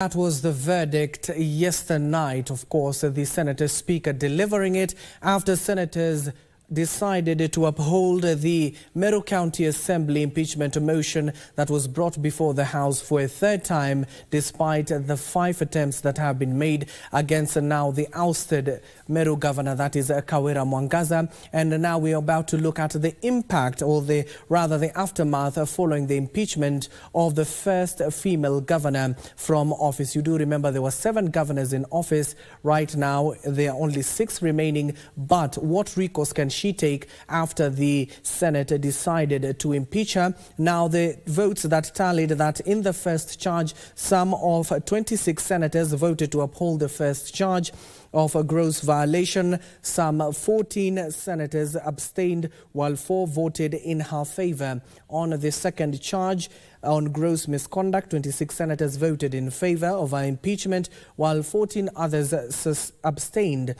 That was the verdict yesterday night. Of course, the Senate's Speaker delivering it after senators decided to uphold the Meru County Assembly impeachment motion that was brought before the House for a third time, despite the 5 attempts that have been made against now the ousted Meru Governor, that is Kawira Mwangaza. And now we are about to look at the impact, or rather the aftermath following the impeachment of the first female governor from office. You do remember there were 7 governors in office. Right now there are only 6 remaining, but what recourse can she take after the Senate decided to impeach her? Now the votes that tallied that in the first charge, some of 26 senators voted to uphold the first charge of a gross violation. Some 14 senators abstained, while 4 voted in her favor. On the second charge, on gross misconduct, 26 senators voted in favor of her impeachment, while 14 others abstained.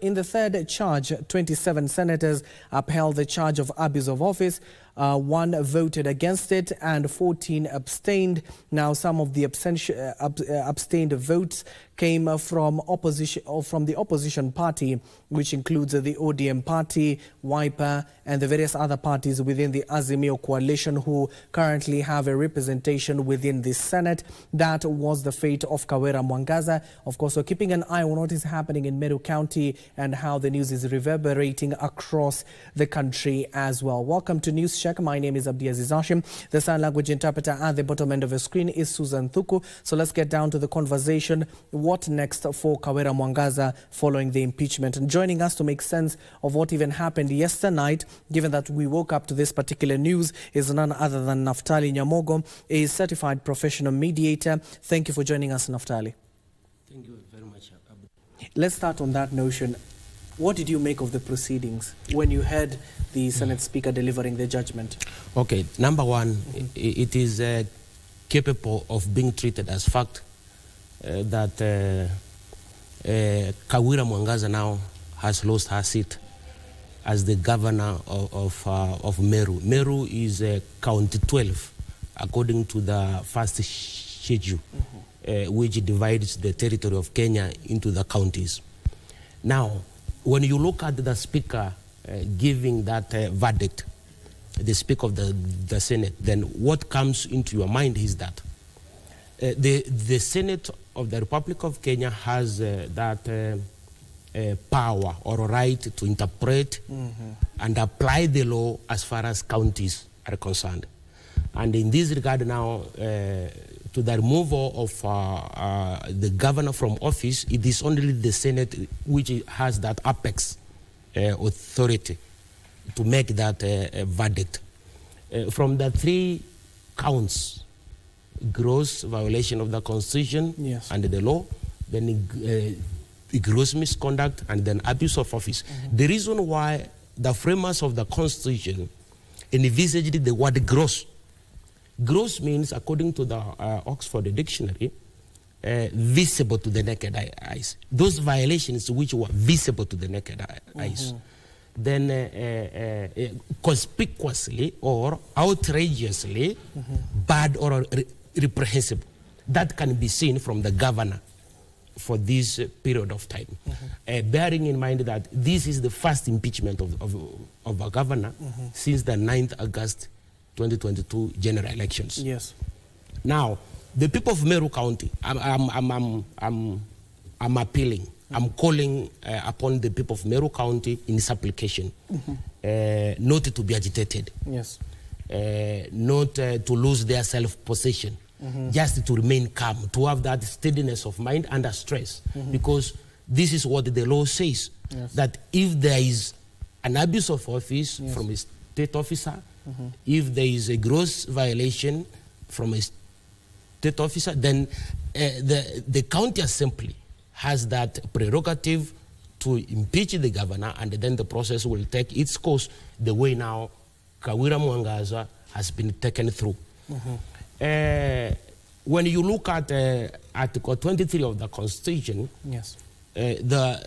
In the third charge, 27 senators upheld the charge of abuse of office. 1 voted against it and 14 abstained. Now some of the abstained votes came from opposition, or from the opposition party, which includes the ODM party, Wiper and the various other parties within the Azimio coalition, who currently have a representation within the Senate. That was the fate of Kawira Mwangaza. Of course, we're keeping an eye on what is happening in Meru County and how the news is reverberating across the country as well. Welcome to News Check. My name is Abdiaziz Hashim. The sign language interpreter at the bottom end of the screen is Susan Thuku. So let's get down to the conversation. What next for Kawira Mwangaza following the impeachment? And joining us to make sense of what even happened yesterday night, given that we woke up to this particular news, is none other than Naftali Nyamogom, a certified professional mediator. Thank you for joining us, Naftali. Thank you very much. Let's start on that notion. What did you make of the proceedings when you heard the Senate Speaker delivering the judgment? Okay, number one, it is capable of being treated as fact that Kawira Mwangaza now has lost her seat as the governor of Meru. Meru is County 12, according to the first schedule, which divides the territory of Kenya into the counties. Now, when you look at the Speaker giving that verdict, the Speaker of the Senate, then what comes into your mind is that the Senate of the Republic of Kenya has that power or right to interpret and apply the law as far as counties are concerned. And in this regard now, to the removal of the governor from office, it is only the Senate which has that apex authority to make that verdict. From the 3 counts, gross violation of the Constitution and the law, then gross misconduct, and then abuse of office. The reason why the framers of the Constitution envisaged the word gross. Gross means, according to the Oxford Dictionary, visible to the naked eyes. Those violations which were visible to the naked eyes. Then conspicuously or outrageously bad or reprehensible. That can be seen from the governor for this period of time. Bearing in mind that this is the first impeachment of a governor since the 9th August 2022 general elections. Yes. Now, the people of Meru County, I'm appealing. I'm calling upon the people of Meru County in supplication, not to be agitated. Yes. Not to lose their self-possession. Just to remain calm, to have that steadiness of mind under stress, because this is what the law says, that if there is an abuse of office from a state officer, if there is a gross violation from a state officer, then the county assembly has that prerogative to impeach the governor, and then the process will take its course the way now Kawira Mwangaza has been taken through. When you look at Article 23 of the Constitution, the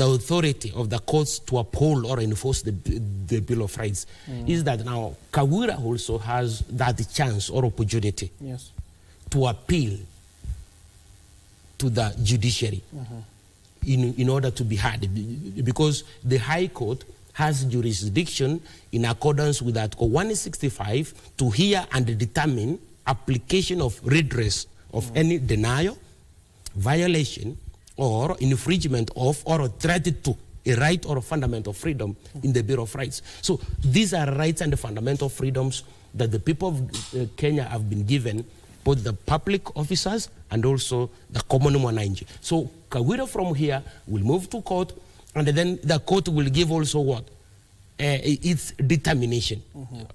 authority of the courts to uphold or enforce the Bill of Rights is that now Kawira also has that chance or opportunity to appeal to the judiciary in order to be heard, because the High Court has jurisdiction in accordance with Article 165 to hear and determine application of redress of any denial, violation, or infringement of or threat to a right or a fundamental freedom in the Bill of Rights. So these are rights and the fundamental freedoms that the people of Kenya have been given, both the public officers and also the common mwananchi. So Kawira from here will move to court, and then the court will give also what? Its determination.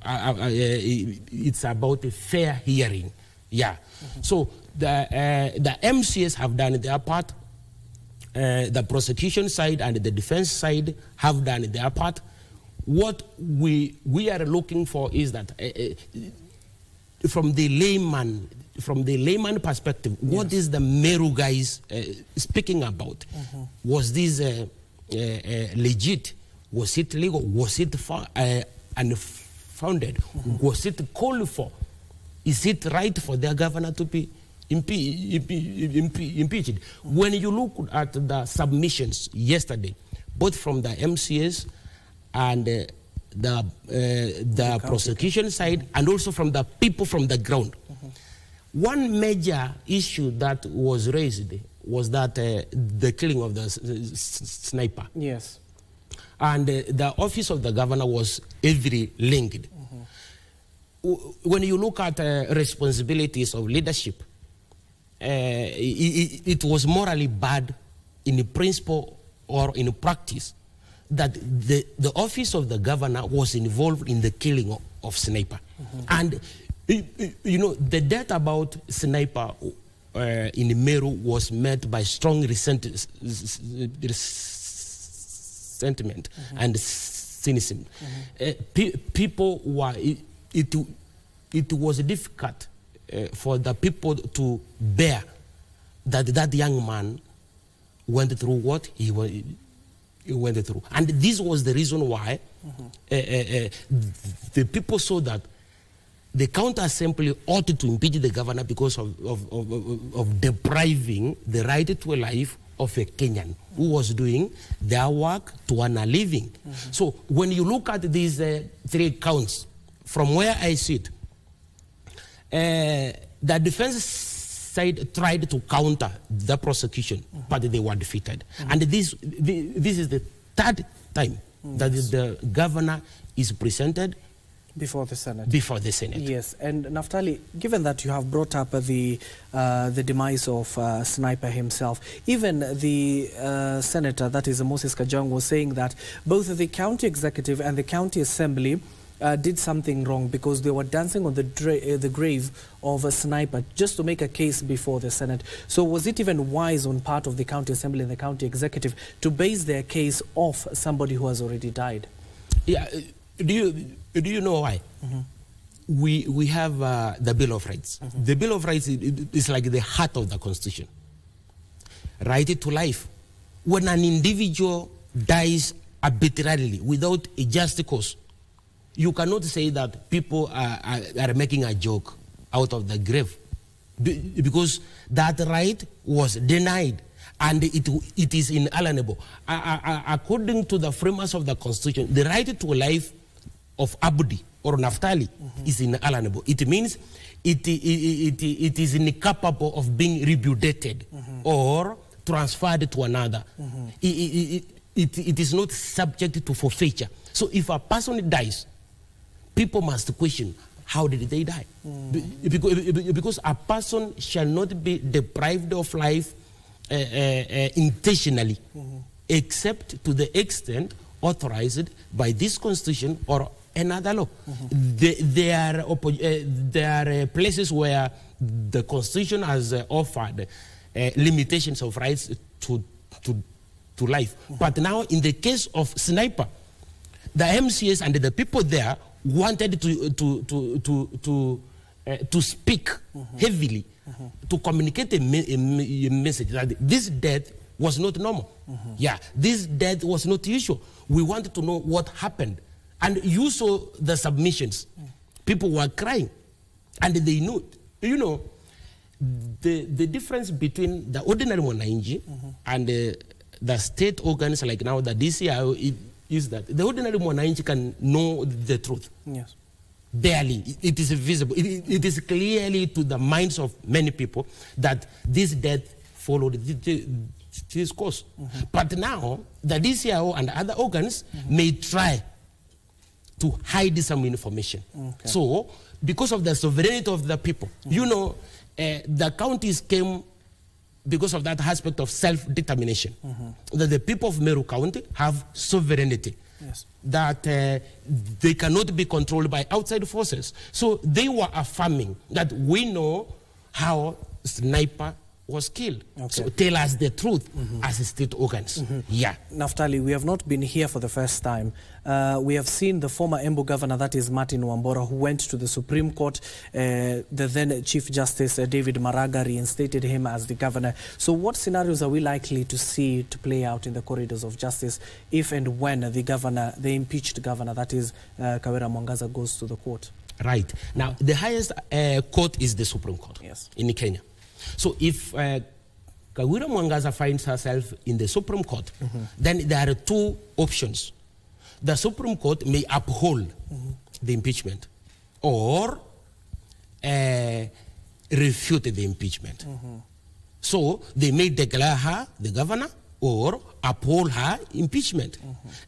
It's about a fair hearing. Yeah. So the MCAs have done their part. The prosecution side and the defense side have done their part. What we are looking for is that from the layman perspective, what is the Meru guys speaking about? Was this legit? Was it legal? Was it unfounded? Was it called for? Is it right for their governor to be impeached? When you look at the submissions yesterday, both from the MCAs and the prosecution side, and also from the people from the ground, one major issue that was raised was that the killing of the sniper. Yes. And the office of the governor was heavily linked. When you look at responsibilities of leadership, it was morally bad in principle or in practice that the office of the governor was involved in the killing of sniper. And, you know, the death about sniper in Meru was met by strong resentment and cynicism. People were, it was difficult for the people to bear that that young man went through what he went through. And this was the reason why the people saw that the counter-assembly ought to impeach the governor because of depriving the right to a life of a Kenyan who was doing their work to earn a living. So when you look at these three counts, from where I sit, the defense side tried to counter the prosecution, but they were defeated. And this is the third time that the governor is presented before the Senate. Before the Senate. Yes. And Naftali, given that you have brought up the demise of Sniper himself, even the senator, that is Moses Kajang, was saying that both the county executive and the county assembly did something wrong because they were dancing on the grave of a sniper just to make a case before the Senate. So was it even wise on part of the county assembly and the county executive to base their case off somebody who has already died? Yeah. Do you know why? We have the Bill of Rights. The Bill of Rights is like the heart of the Constitution. Right to life. When an individual dies arbitrarily without a just cause, you cannot say that people are making a joke out of the grave, because that right was denied. And it is inalienable. According to the framers of the Constitution, the right to life of Abdi or Naftali is inalienable. It means it is incapable of being repudiated or transferred to another. It is not subject to forfeiture. So if a person dies, people must question, how did they die? Because a person shall not be deprived of life intentionally, except to the extent authorized by this Constitution or another law. There are places where the Constitution has offered limitations of rights to life. But now, in the case of Sniper, the MCAs and the people there wanted to speak heavily, to communicate a message that this death was not normal. Yeah, this death was not usual. We wanted to know what happened. And you saw the submissions. People were crying. And they knew, you know, the difference between the ordinary Mwananchi and the state organs like now, the DCIO, is that the ordinary Mwananchi can know the truth. Yes. Barely. It is visible. It is clearly to the minds of many people that this death followed this course. But now, the DCIO and other organs may try to hide some information. Okay. So, because of the sovereignty of the people, you know, the counties came because of that aspect of self-determination. That the people of Meru County have sovereignty. Yes. That they cannot be controlled by outside forces. So they were affirming that we know how sniper was killed. Okay. So tell us the truth as a state organs. Yeah. Naftali, we have not been here for the first time. We have seen the former Embu governor, that is Martin Wambora, who went to the Supreme Court. The then Chief Justice David Maraga reinstated him as the governor. So what scenarios are we likely to see to play out in the corridors of justice if and when the governor, the impeached governor, that is Kawira Mwangaza, goes to the court? Right. Now, the highest court is the Supreme Court in Kenya. So if Kawira Mwangaza finds herself in the Supreme Court, then there are two options. The Supreme Court may uphold the impeachment or refute the impeachment. So they may declare her the governor or uphold her impeachment.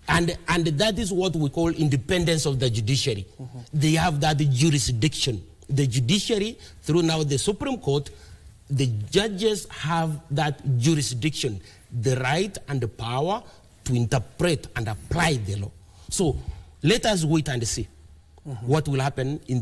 And that is what we call independence of the judiciary. They have that jurisdiction. The judiciary, through now the Supreme Court, the judges have that jurisdiction, the right and the power to interpret and apply the law. So let us wait and see what will happen in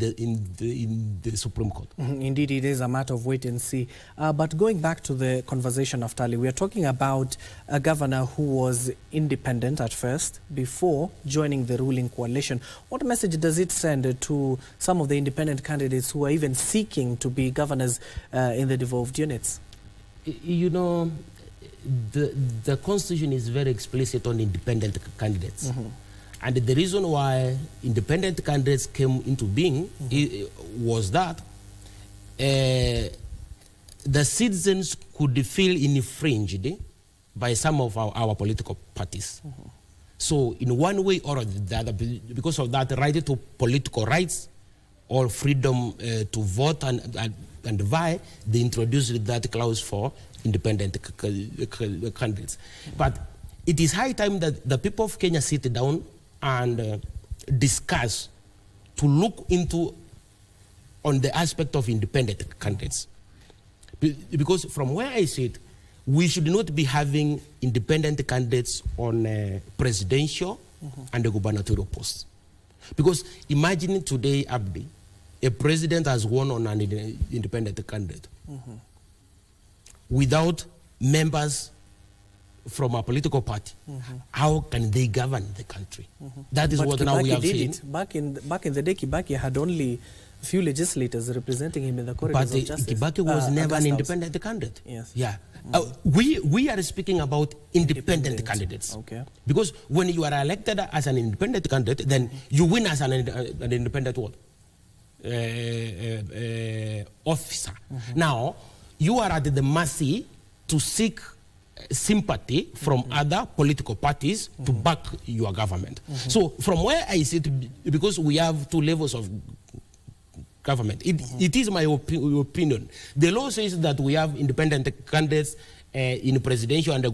the Supreme Court. Indeed, it is a matter of wait and see. But going back to the conversation, Naftali, we are talking about a governor who was independent at first before joining the ruling coalition. What message does it send to some of the independent candidates who are even seeking to be governors in the devolved units? You know, the Constitution is very explicit on independent candidates. And the reason why independent candidates came into being was that the citizens could feel infringed by some of our political parties. So in one way or the other, because of that right to political rights or freedom to vote and vie, they introduced that clause for independent candidates. But it is high time that the people of Kenya sit down and discuss to look into on the aspect of independent candidates. Because from where I sit, we should not be having independent candidates on presidential and the gubernatorial posts. Because imagine today, Abdi, a president has won on an independent candidate without members from a political party. How can they govern the country? That is what now we have seen. Back in the day, Kibaki had only a few legislators representing him in the corridors of justice. But Kibaki was never an independent candidate. Yes. Yeah. We are speaking about independent candidates. Okay. Because when you are elected as an independent candidate, then you win as an independent officer. Now, you are at the mercy to seek sympathy from other political parties to back your government. So from where I sit, because we have two levels of government, it is my opinion. The law says that we have independent candidates in presidential and the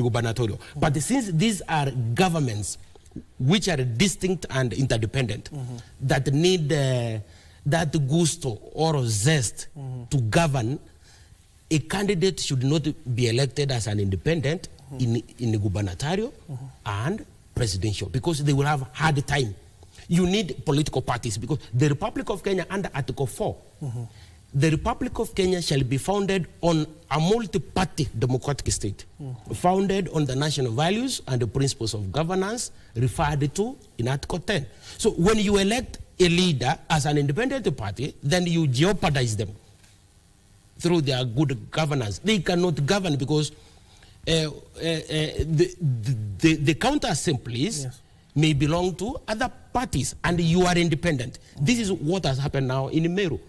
gubernatorial. But since these are governments which are distinct and interdependent, that need that gusto or zest to govern, a candidate should not be elected as an independent in the gubernatorial and presidential, because they will have hard time. You need political parties, because the Republic of Kenya under Article 4, the Republic of Kenya shall be founded on a multi-party democratic state, founded on the national values and the principles of governance referred to in Article 10. So when you elect a leader as an independent party, then you jeopardize them through their good governance. They cannot govern because the counter assemblies may belong to other parties and you are independent. This is what has happened now in Meru.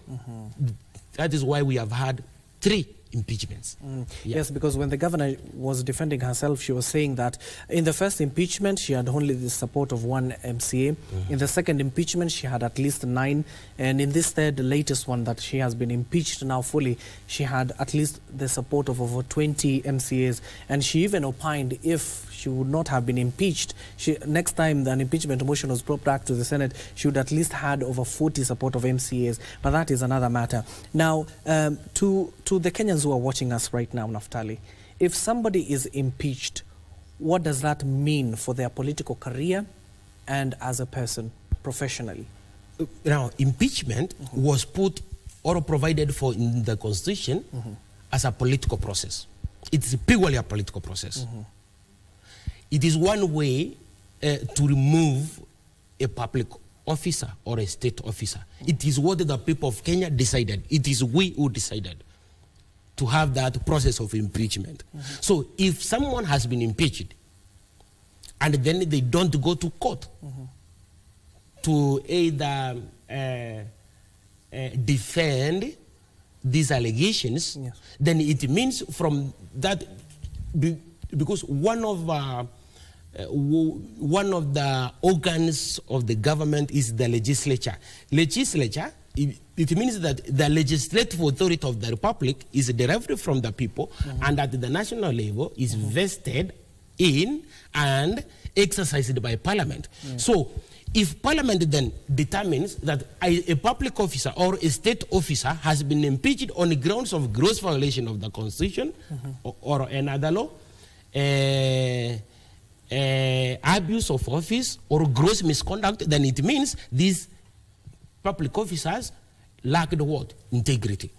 That is why we have had 3 impeachments. Yeah. Yes, because when the governor was defending herself, she was saying that in the first impeachment, she had only the support of 1 MCA. In the second impeachment, she had at least 9. And in this third, the latest one that she has been impeached now fully, she had at least the support of over 20 MCAs. And she even opined if she would not have been impeached, next time an impeachment motion was brought back to the Senate, she would at least had over 40 support of MCAs. But that is another matter. Now, to the Kenyans who are watching us right now, Naftali, if somebody is impeached, what does that mean for their political career and as a person, professionally? Now, impeachment was put or provided for in the Constitution as a political process. It's purely a political process. It is one way to remove a public officer or a state officer. It is what the people of Kenya decided. It is we who decided to have that process of impeachment. So if someone has been impeached and then they don't go to court to either defend these allegations, then it means from that, because one of the organs of the government is the legislature. Legislature, it means that the legislative authority of the republic is derived from the people and at the national level is vested in and exercised by parliament. So if parliament then determines that a public officer or a state officer has been impeached on the grounds of gross violation of the constitution or another law, abuse of office or gross misconduct, then it means these public officers lacked what? Integrity.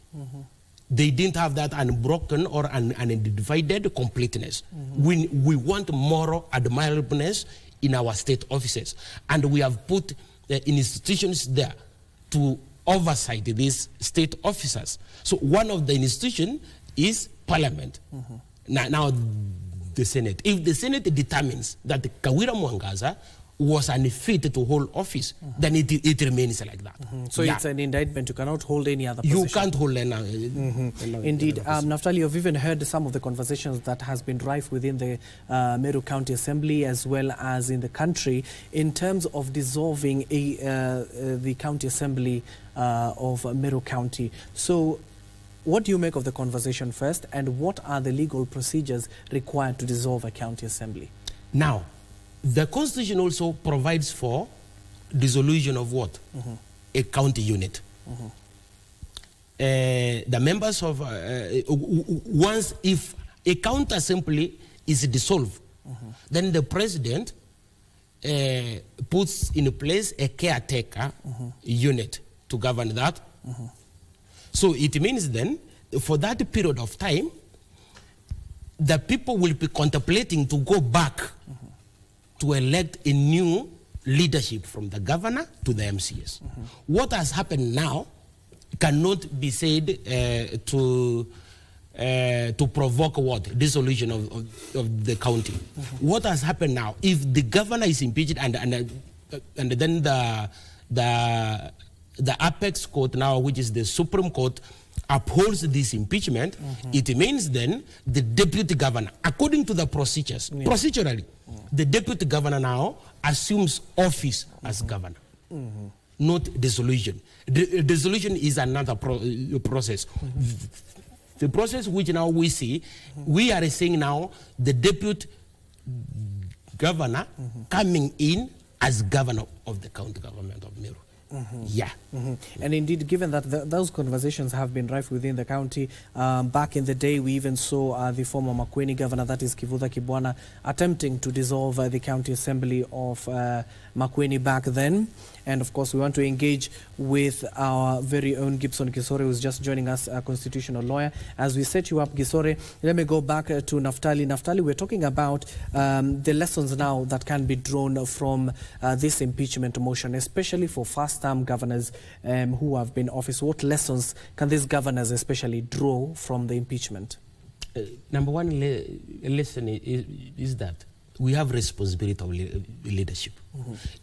They didn't have that unbroken or undivided completeness. We want moral admirableness in our state offices, and we have put the institutions there to oversight these state officers. So one of the institutions is parliament. Now the Senate. If the Senate determines that Kawira Mwangaza was unfit to hold office, then it remains like that. So it's an indictment. You cannot hold any other position. You can't hold any other Indeed. Naftali, you've even heard some of the conversations that has been rife within the Meru County Assembly as well as in the country in terms of dissolving the County Assembly of Meru County. So what do you make of the conversation first, and what are the legal procedures required to dissolve a county assembly? Now, the constitution also provides for dissolution of what? A county unit. The members of, once if a county assembly is dissolved, then the president puts in place a caretaker unit to govern that. So it means then, for that period of time, the people will be contemplating to go back to elect a new leadership from the governor to the MCS. What has happened now cannot be said to provoke what? Dissolution of the county. What has happened now, if the governor is impeached and then the apex court now, which is the Supreme Court, upholds this impeachment, it means then the deputy governor, according to the procedures, procedurally, the deputy governor now assumes office as governor, not dissolution. Dissolution is another process. The process which now we see, we are seeing now the deputy governor coming in as governor of the county government of Meru. And indeed, given that those conversations have been rife within the county, back in the day we even saw the former Makueni governor, that is Kivutha Kibwana, attempting to dissolve the county assembly of Makueni back then. And of course, we want to engage with our very own Gibson Gisore, who's just joining us, a constitutional lawyer. As we set you up, Gisore, let me go back to Naftali. Naftali, we're talking about the lessons now that can be drawn from this impeachment motion, especially for first-term governors who have been in office. What lessons can these governors especially draw from the impeachment? Number one lesson is that we have responsibility of leadership.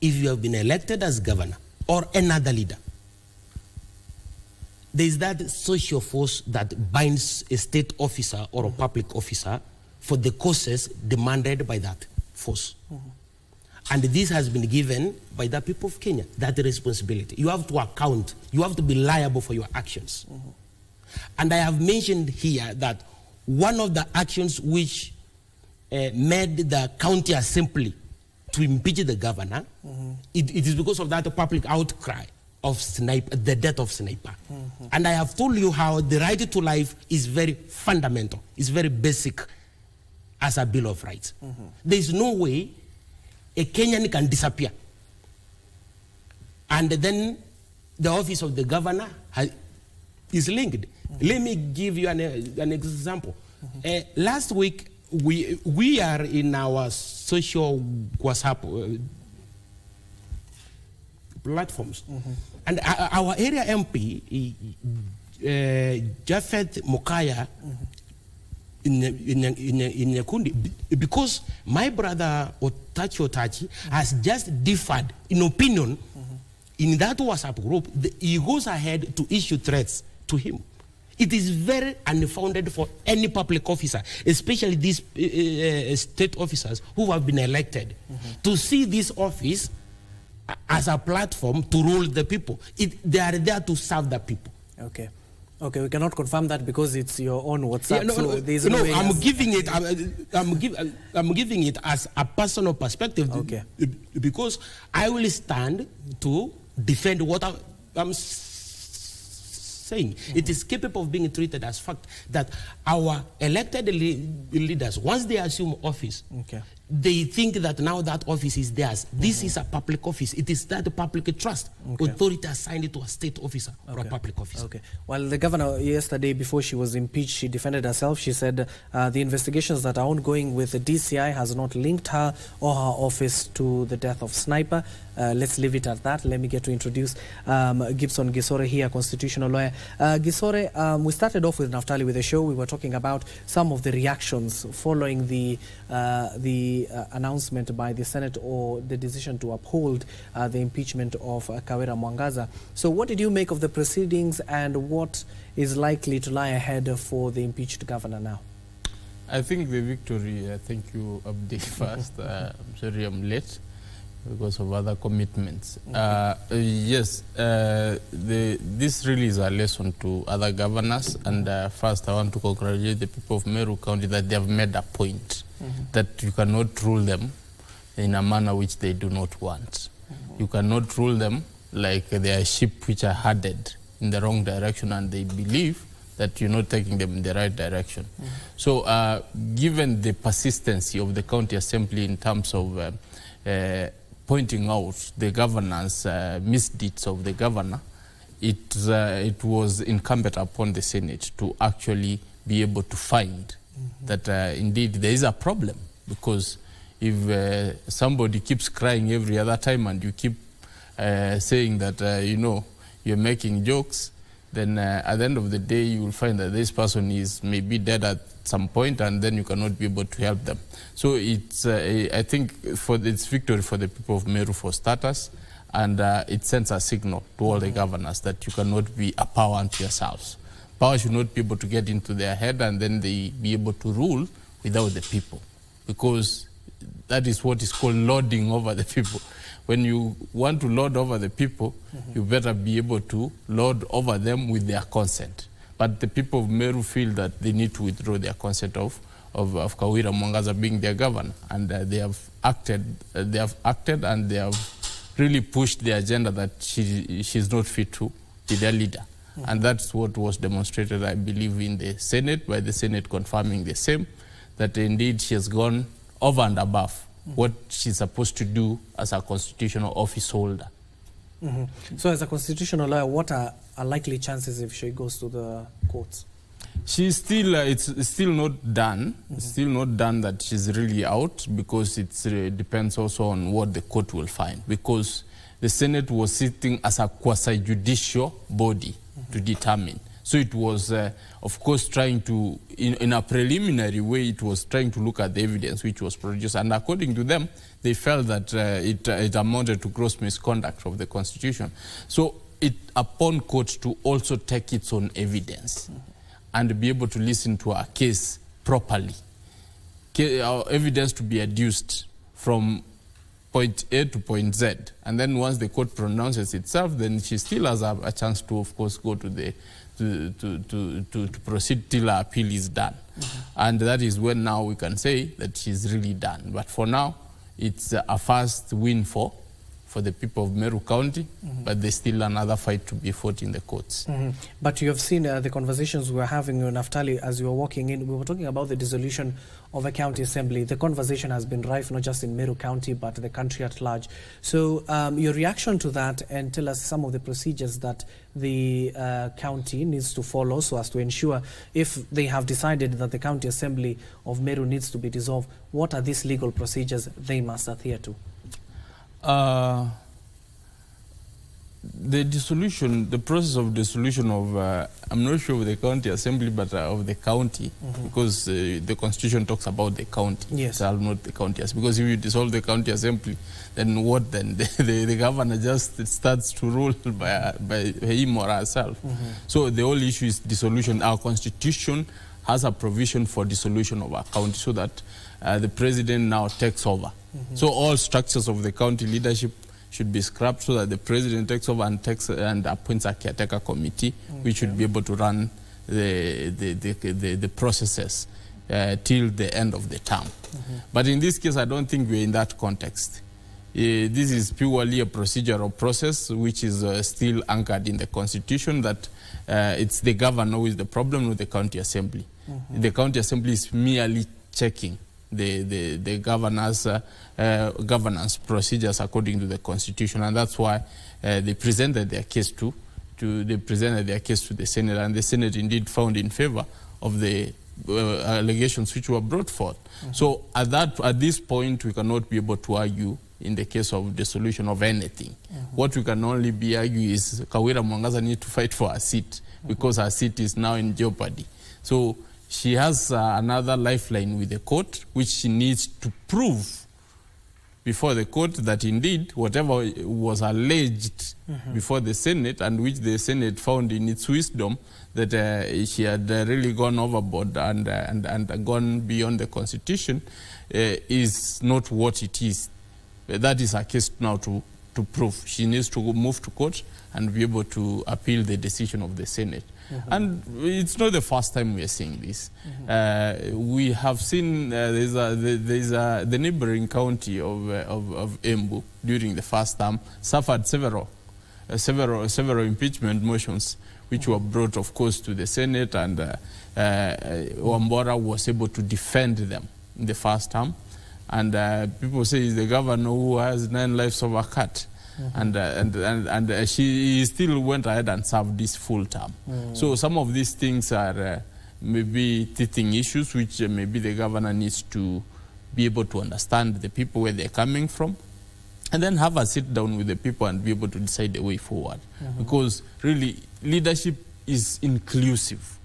If you have been elected as governor or another leader, there is that social force that binds a state officer or a public officer for the causes demanded by that force. And this has been given by the people of Kenya, that responsibility. You have to account, you have to be liable for your actions. And I have mentioned here that one of the actions which made the county assembly to impeach the governor, it is because of that public outcry of the death of sniper. And I have told you how the right to life is very fundamental, it's very basic as a Bill of Rights. There is no way a Kenyan can disappear. And then the office of the governor is linked. Let me give you an example. Last week, we are in our social WhatsApp platforms. And our area MP, Japheth Mokaya, in Nyakundi, because my brother Otachi has just differed in opinion in that WhatsApp group, he goes ahead to issue threats to him. It is very unfounded for any public officer, especially these state officers who have been elected, to see this office as a platform to rule the people. They are there to serve the people. Okay. Okay, we cannot confirm that because it's your own WhatsApp. Yeah, no, I'm giving it as a personal perspective. Okay. Because I will stand to defend what I'm saying. It is capable of being treated as fact that our elected leaders, once they assume office, they think that now that office is theirs. This is a public office. It is that public trust authority assigned it to a state officer or a public officer. Well, the governor yesterday, before she was impeached, she defended herself. She said the investigations that are ongoing with the DCI has not linked her or her office to the death of Sniper. Let's leave it at that. Let me get to introduce Gibson Gisore here, constitutional lawyer. Gisore, we started off with Naftali with the show. We were talking about some of the reactions following the announcement by the Senate or the decision to uphold the impeachment of Kawira Mwangaza. So what did you make of the proceedings and what is likely to lie ahead for the impeached governor now? I think the victory, thank you, Abdi, first. I'm sorry I'm late because of other commitments. Yes, this really is a lesson to other governors. And first, I want to congratulate the people of Meru County that they have made a point that you cannot rule them in a manner which they do not want. You cannot rule them like they are sheep which are herded in the wrong direction and they believe that you're not taking them in the right direction. So given the persistency of the county assembly in terms of pointing out the governance misdeeds of the governor, it was incumbent upon the Senate to actually be able to find that indeed there is a problem, because if somebody keeps crying every other time and you keep saying that, you know, you're making jokes, then at the end of the day you will find that this person is maybe dead at some point and then you cannot be able to help them. So it's, I think it's victory for the people of Meru for starters, and it sends a signal to all the governors that you cannot be a power unto yourselves. Power should not be able to get into their head and then they be able to rule without the people, because that is what is called lording over the people. When you want to lord over the people, you better be able to lord over them with their consent. But the people of Meru feel that they need to withdraw their consent of Kawira Mwangaza being their governor, and they have acted and they have really pushed the agenda that she's not fit to be their leader. And that's what was demonstrated, I believe, in the Senate, by the Senate confirming the same, that indeed she has gone over and above what she's supposed to do as a constitutional office holder. So as a constitutional lawyer, what are likely chances if she goes to the courts? She's still, it's still not done. It's still not done that she's really out, because it depends also on what the court will find, because the Senate was sitting as a quasi-judicial body to determine. So it was, of course, trying to, in a preliminary way, it was trying to look at the evidence which was produced. And according to them, they felt that it amounted to gross misconduct of the Constitution. So it upon court to also take its own evidence and be able to listen to our case properly. Our evidence to be adduced from point A to point Z. And then once the court pronounces itself, then she still has a chance to, of course, go to the to proceed till her appeal is done. And that is when now we can say that she's really done. But for now, it's a first win for the people of Meru County, but there's still another fight to be fought in the courts. But you have seen the conversations we were having with Naftali as you were walking in. We were talking about the dissolution of a county assembly. The conversation has been rife, not just in Meru County, but the country at large. So your reaction to that, and tell us some of the procedures that the county needs to follow so as to ensure if they have decided that the county assembly of Meru needs to be dissolved, what are these legal procedures they must adhere to? The dissolution, the process of dissolution of, I'm not sure of the county assembly, but of the county, because the constitution talks about the county, not the county assembly. Because if you dissolve the county assembly, then what then? The governor just starts to rule by him or herself. So the whole issue is dissolution. Our constitution has a provision for dissolution of our county so that the president now takes over. So all structures of the county leadership should be scrapped so that the president takes over and appoints a caretaker committee, which should be able to run the processes till the end of the term. But in this case, I don't think we're in that context. This is purely a procedural process which is still anchored in the constitution, that it's the governor who is the problem, with the county assembly. The county assembly is merely checking the governance procedures according to the constitution, and that's why they presented their case to the Senate, and the Senate indeed found in favor of the allegations which were brought forth. So at this point we cannot be able to argue in the case of dissolution of anything. What we can only be arguing is Kawira Mwangaza needs to fight for her seat, because her seat is now in jeopardy. So she has another lifeline with the court, which she needs to prove before the court that indeed whatever was alleged before the Senate, and which the Senate found in its wisdom that she had really gone overboard and gone beyond the Constitution, is not what it is. That is her case now to prove. She needs to move to court and be able to appeal the decision of the Senate. And it's not the first time we are seeing this. We have seen the neighboring county of Embu during the first term suffered several impeachment motions, which were brought, of course, to the Senate, and Wambora was able to defend them in the first term. And people say it's the governor who has 9 lives of a cat. And she still went ahead and served this full term. So some of these things are maybe teething issues, which maybe the governor needs to be able to understand the people, where they're coming from, and then have a sit down with the people and be able to decide the way forward. Because really, leadership is inclusive.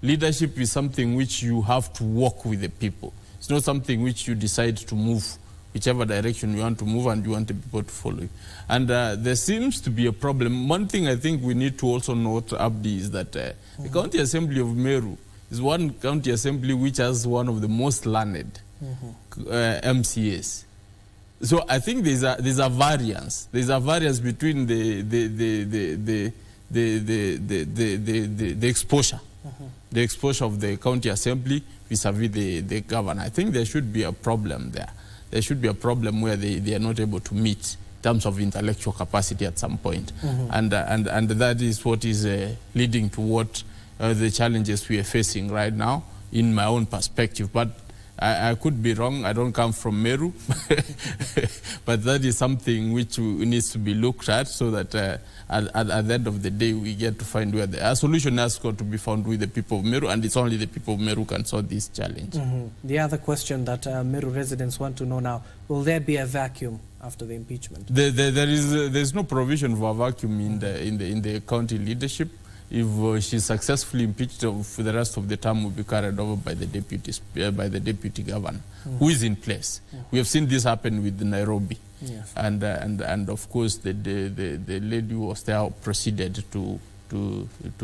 Leadership is something which you have to walk with the people. It's not something which you decide to move whichever direction you want to move, and you want the people to follow you. And there seems to be a problem. One thing I think we need to also note, Abdi, is that the county assembly of Meru is one county assembly which has one of the most learned MCAs. So I think there's a variance. There's a variance between the exposure. The exposure of the county assembly vis-a-vis the governor. I think there should be a problem there. There should be a problem where they are not able to meet in terms of intellectual capacity at some point. And that is what is leading to what the challenges we are facing right now, in my own perspective. But I could be wrong. I don't come from Meru. But that is something which needs to be looked at, so that at the end of the day, we get to find where a solution has got to be found with the people of Meru, and it's only the people of Meru can solve this challenge. The other question that Meru residents want to know now, will there be a vacuum after the impeachment? There is no provision for a vacuum in the county leadership. If she's successfully impeached, for the rest of the term will be carried over by the deputy governor, who is in place. Yeah. We have seen this happen with Nairobi, and of course the lady who was there proceeded to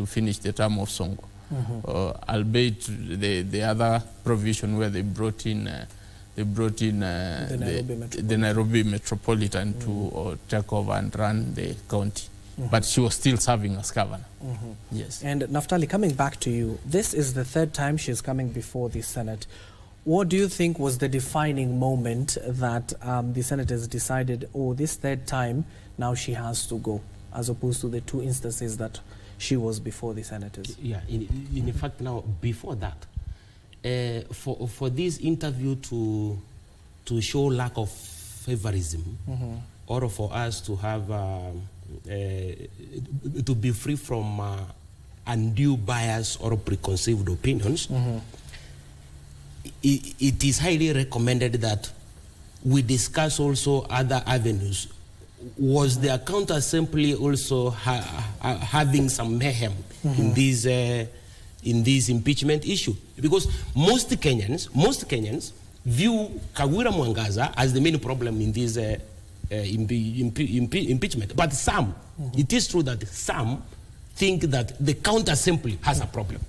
finish the term of Sonko, albeit the other provision where they brought in. The Nairobi Metropolitan to take over and run the county. But she was still serving as governor. Yes. And Naftali, coming back to you, this is the third time she's coming before the Senate. What do you think was the defining moment that the senators decided, oh, this third time, now she has to go, as opposed to the two instances that she was before the senators? Yeah, in fact, now, before that, for this interview to show lack of favorism, or for us to have to be free from undue bias or preconceived opinions, it is highly recommended that we discuss also other avenues. Was the counter assembly also having some mayhem in these? In this impeachment issue, because most Kenyans view Kawira Mwangaza as the main problem in this impeachment. But some, it is true that some think that the counter assembly has a problem.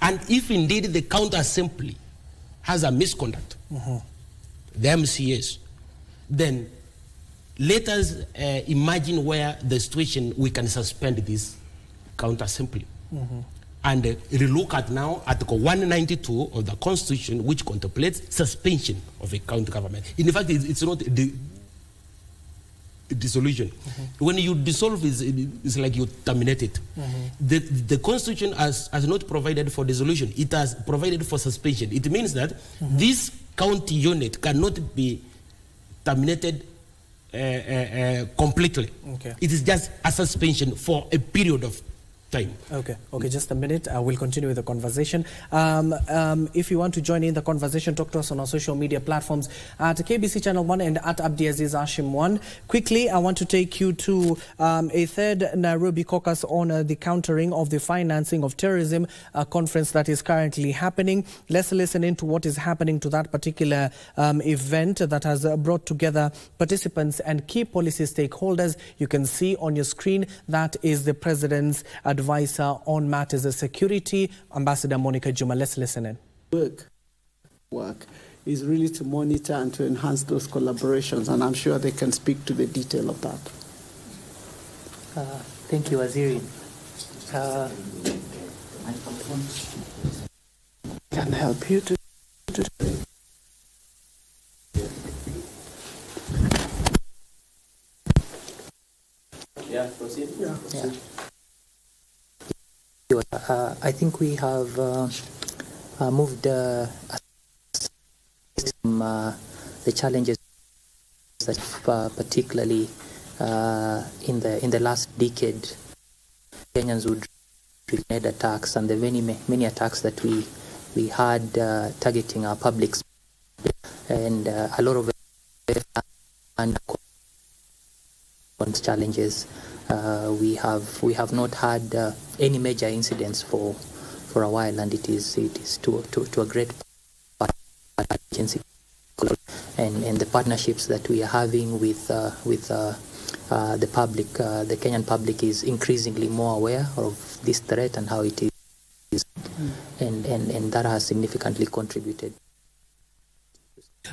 And if indeed the counter assembly has a misconduct, the MCAs, then let us imagine where the situation we can suspend this counter assembly. And relook at now Article 192 of the Constitution, which contemplates suspension of a county government. In fact, it's not the dissolution. When you dissolve, it's like you terminate it. The Constitution has not provided for dissolution. It has provided for suspension. It means that this county unit cannot be terminated completely. It is just a suspension for a period of time. Okay, just a minute. We'll continue with the conversation. If you want to join in the conversation, talk to us on our social media platforms at KBC Channel 1 and at Abdiaziz Hashim 1. Quickly, I want to take you to a third Nairobi caucus on the countering of the financing of terrorism conference that is currently happening. Let's listen into what is happening to that particular event that has brought together participants and key policy stakeholders. You can see on your screen that is the president's advisor on matters of security, Ambassador Monica Juma. Let's listen in. Work is really to monitor and to enhance those collaborations, and I'm sure they can speak to the detail of that. Thank you, Waziri. Can I help you to yeah, proceed. Yeah. Yeah. I think we have moved from the challenges that particularly in the last decade, Kenyans would grenade attacks and the many attacks that we had targeting our public space, and a lot of and challenges. We have not had any major incidents for a while, and it is to a great part of the agency and the partnerships that we are having with the public. The Kenyan public is increasingly more aware of this threat and how it is, and that has significantly contributed.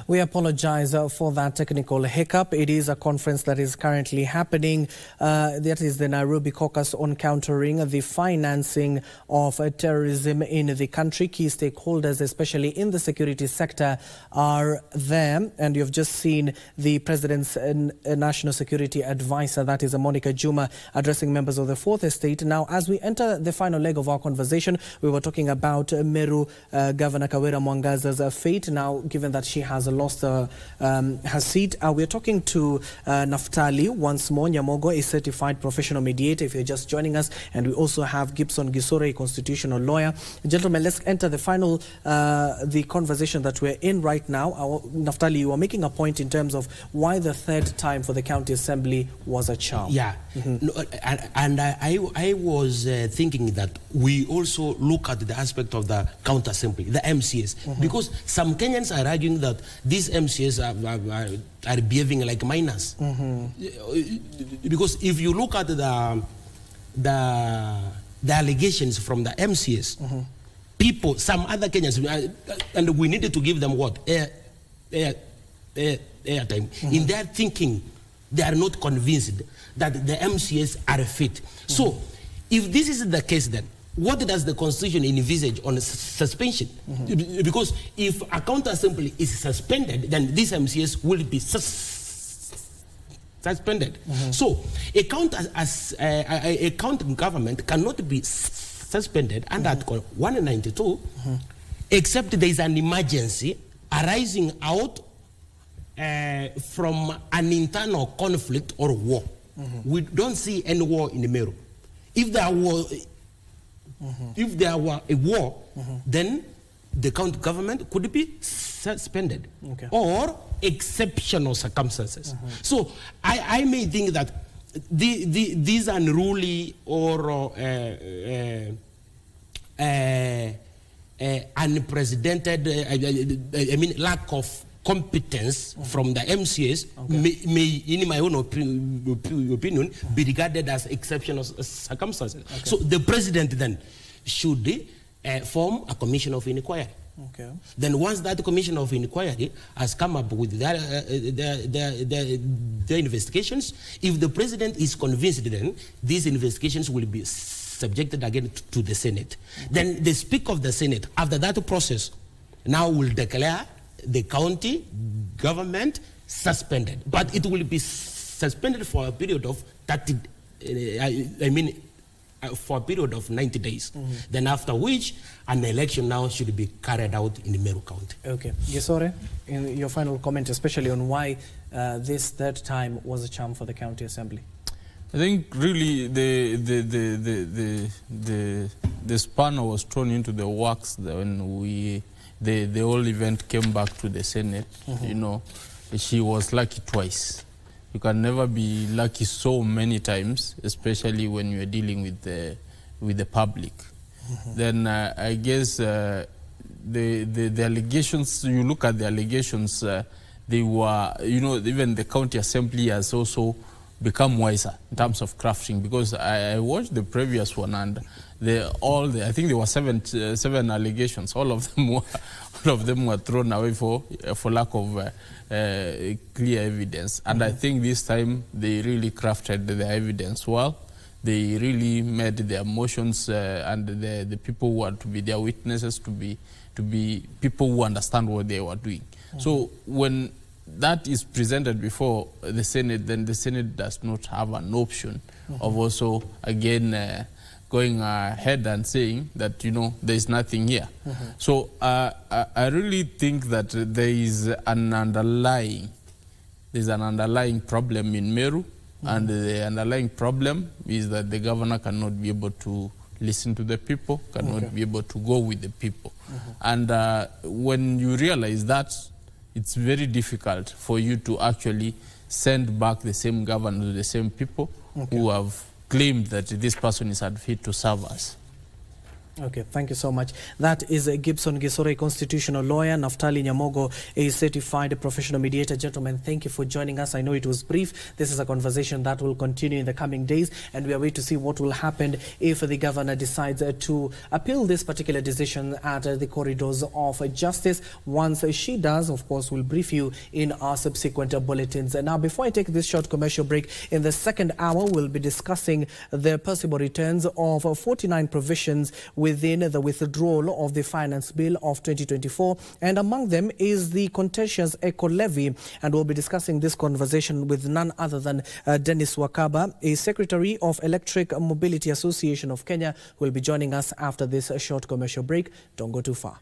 We apologize for that technical hiccup. It is a conference that is currently happening. That is the Nairobi Caucus on Countering the Financing of Terrorism in the country. Key stakeholders, especially in the security sector, are there. And you've just seen the President's National Security Advisor, that is Monica Juma, addressing members of the Fourth Estate. Now, as we enter the final leg of our conversation, we were talking about Meru Governor Kawira Mwangaza's fate. Now, given that she has has lost her seat. We're talking to Naftali once more. Nyamogo, a certified professional mediator, if you're just joining us. And we also have Gibson Gisore, a constitutional lawyer. Gentlemen, let's enter the final, the conversation that we're in right now. Naftali, you are making a point in terms of why the third time for the county assembly was a charm. Yeah. Mm-hmm. And I was thinking that we also look at the aspect of the county assembly, the MCAs, mm-hmm. because some Kenyans are arguing that these MCAs are behaving like minors. Mm-hmm. Because if you look at the allegations from the MCAs, mm-hmm. people, some other Kenyans, and we needed to give them what? Airtime. Mm-hmm. In their thinking, they are not convinced that the MCAs are fit. Mm-hmm. So, if this is the case, then what does the Constitution envisage on suspension? Mm-hmm. Because if a counter assembly is suspended, then these MCAs will be suspended. Mm-hmm. So a county government cannot be suspended under Article 192, mm-hmm. except there is an emergency arising out from an internal conflict or war. Mm-hmm. We don't see any war in the Meru. If there were a war, mm-hmm. then the county government could be suspended, okay. or exceptional circumstances. Mm-hmm. So I may think that these unruly or unprecedented, I mean, lack of competence mm-hmm. from the MCAs okay. may, in my own opinion, mm-hmm. be regarded as exceptional circumstances. Okay. So the president then should form a commission of inquiry. Okay. Then once that commission of inquiry has come up with their investigations, if the president is convinced, then these investigations will be subjected again to the Senate. Mm-hmm. Then the Speaker of the Senate, after that process, now will declare the county government suspended, but it will be suspended for a period of 90 days. Mm-hmm. Then after which, an election now should be carried out in the Meru County. Okay, Gisore, in your final comment, especially on why this third time was a charm for the county assembly. I think really the spanner was thrown into the works when the whole event came back to the Senate. Mm-hmm. You know, she was lucky twice. You can never be lucky so many times, especially when you're dealing with the public. Mm-hmm. Then I guess the allegations, you look at the allegations, they were, you know, even the county assembly has also become wiser in terms of crafting, because I watched the previous one, and I think there were seven allegations. All of them were thrown away for lack of clear evidence. And mm-hmm. I think this time they really crafted the evidence well. They really made their motions and the people who are to be their witnesses to be people who understand what they were doing. Mm-hmm. So when that is presented before the Senate, then the Senate does not have an option mm-hmm. of also again going ahead and saying that, you know, there is nothing here. Mm-hmm. So I really think that there's an underlying problem in Meru, mm-hmm. and the underlying problem is that the governor cannot be able to listen to the people, cannot okay. be able to go with the people. Mm-hmm. And when you realize that, it's very difficult for you to actually send back the same governor to the same people okay. who have claimed that this person is unfit to serve us. Okay, thank you so much. That is Gibson Gisore, constitutional lawyer, Naftali Nyamogo, a certified professional mediator. Gentlemen, thank you for joining us. I know it was brief. This is a conversation that will continue in the coming days, and we are waiting to see what will happen if the governor decides to appeal this particular decision at the corridors of justice. Once she does, of course, we'll brief you in our subsequent bulletins. Now, before I take this short commercial break, in the second hour, we'll be discussing the possible returns of 49 provisions within the withdrawal of the Finance Bill of 2024, and among them is the contentious eco levy. And we'll be discussing this conversation with none other than Dennis Wakaba, a secretary of Electric Mobility Association of Kenya, who will be joining us after this short commercial break. Don't go too far.